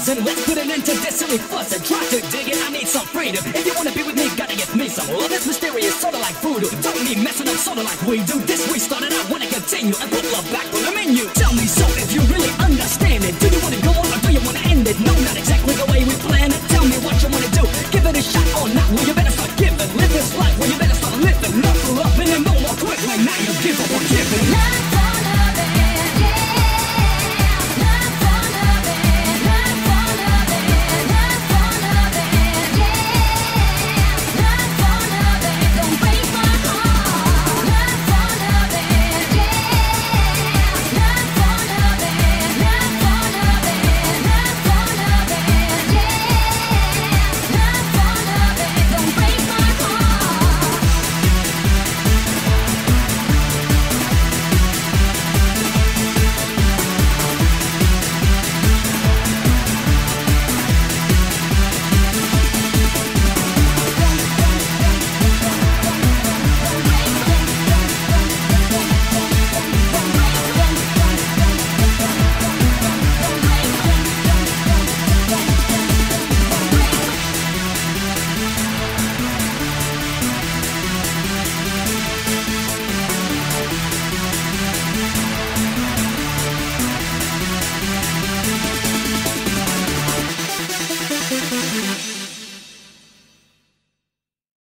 fussing. Let's put an end to this silly fussing. Try to dig it, I need some freedom. If you wanna be with me, gotta get me some love. It's mysterious, sorta like voodoo. Don't be messing up, sorta like we do. This we started, I wanna continue and put love back on the menu. Tell me something.